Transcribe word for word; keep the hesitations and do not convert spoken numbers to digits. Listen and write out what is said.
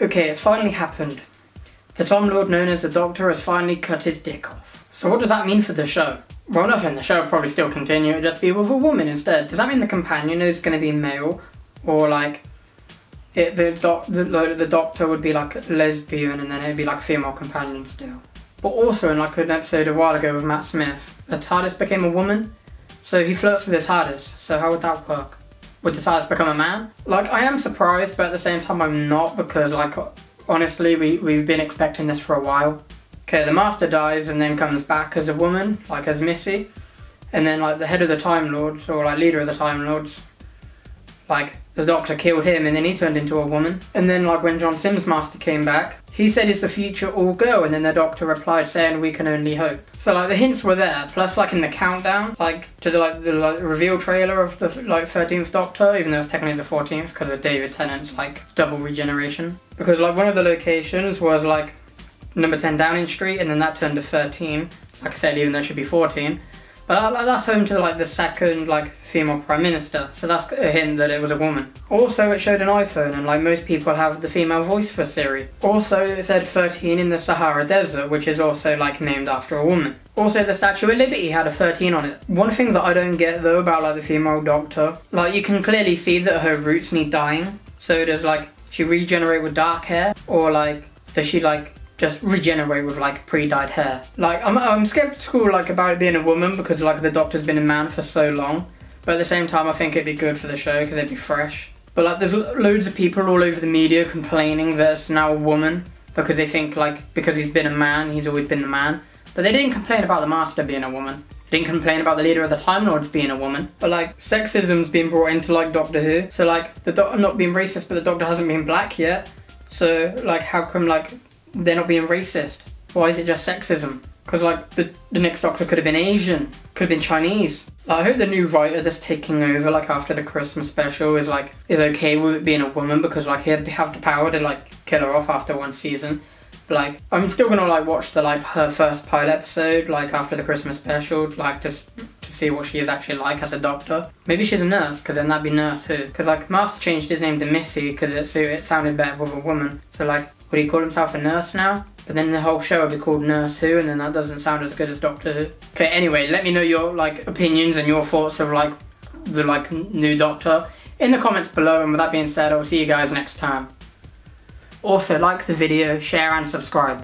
Okay, it's finally happened. The Tom Lord known as the Doctor has finally cut his dick off. So what does that mean for the show? Well, nothing. The show will probably still continue, it'll just be with a woman instead. Does that mean the companion is going to be male? Or like, it, the, doc, the, the Doctor would be like a lesbian and then it'd be like a female companion still? But also in like an episode a while ago with Matt Smith, the TARDIS became a woman. So he flirts with the TARDIS, so how would that work? Would the TARDIS become a man? Like, I am surprised, but at the same time I'm not, because like, honestly, we, we've been expecting this for a while. Okay, the Master dies and then comes back as a woman, like as Missy. And then like the head of the Time Lords, or like leader of the Time Lords, like the Doctor killed him and then he turned into a woman. And then like when John Simms' Master came back, he said it's the future all girl, and then the Doctor replied saying we can only hope. So like the hints were there, plus like in the countdown, like to the like the like, reveal trailer of the like thirteenth Doctor, even though it's technically the fourteenth because of David Tennant's like double regeneration. Because like one of the locations was like number ten Downing Street, and then that turned to thirteen. Like I said, even though it should be fourteen. But like, that's home to like the second like female prime minister, so that's a hint that it was a woman. Also, it showed an iPhone, and like most people have the female voice for Siri. Also, it said thirteen in the Sahara Desert, which is also like named after a woman. Also, the Statue of Liberty had a thirteen on it. One thing that I don't get though about like the female Doctor, like you can clearly see that her roots need dyeing. So does like she regenerate with dark hair, or like does she like just regenerate with like pre-dyed hair? Like I'm, I'm skeptical like about it being a woman, because like the Doctor's been a man for so long, but at the same time I think it'd be good for the show because it'd be fresh. But like there's loads of people all over the media complaining that it's now a woman, because they think like because he's been a man, he's always been the man. But they didn't complain about the Master being a woman, they didn't complain about the leader of the Time Lords being a woman. But like sexism's been brought into like Doctor Who, so like the Doctor, I'm not being racist, but the Doctor hasn't been black yet, so like how come like they're not being racist? Why is it just sexism? Because like the, the next Doctor could have been Asian, could have been Chinese. Like, I hope the new writer that's taking over like after the Christmas special is like is okay with it being a woman, because like he'd have the power to like kill her off after one season. But like I'm still gonna like watch the like her first pilot episode like after the Christmas special, like to to see what she is actually like as a Doctor. Maybe she's a nurse, because then that'd be Nurse Who. Because like Master changed his name to Missy because it it sounded better with a woman. So like, would he call himself a nurse now? But then the whole show would be called Nurse Who, and then that doesn't sound as good as Doctor Who. Okay, anyway, let me know your like opinions and your thoughts of like the like new Doctor in the comments below, and with that being said, I'll see you guys next time. Also, like the video, share and subscribe.